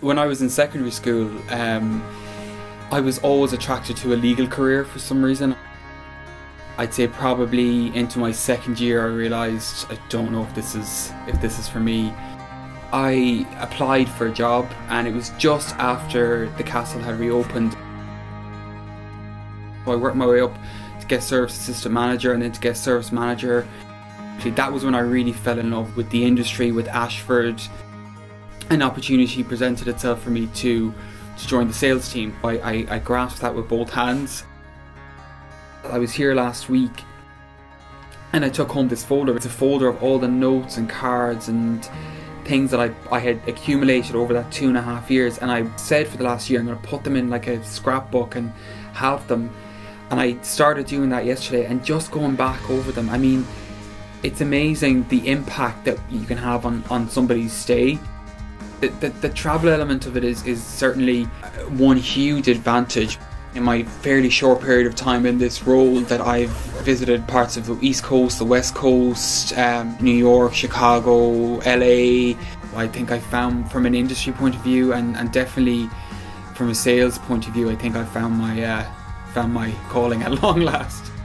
When I was in secondary school, I was always attracted to a legal career for some reason. I'd say probably into my second year I realised I don't know if this is for me. I applied for a job and it was just after the castle had reopened. I worked my way up to guest service assistant manager and then to guest service manager. That was when I really fell in love with the industry, with Ashford. An opportunity presented itself for me to join the sales team. I grasped that with both hands. I was here last week and I took home this folder. It's a folder of all the notes and cards and things that I had accumulated over that 2.5 years, and I said for the last year I'm going to put them in like a scrapbook and have them, and I started doing that yesterday and just going back over them. I mean, it's amazing the impact that you can have on somebody's stay. The travel element of it is certainly one huge advantage. In my fairly short period of time in this role, that I've visited parts of the East Coast, the West Coast, New York, Chicago, LA. I think I found, from an industry point of view and definitely from a sales point of view, I think I found my calling at long last.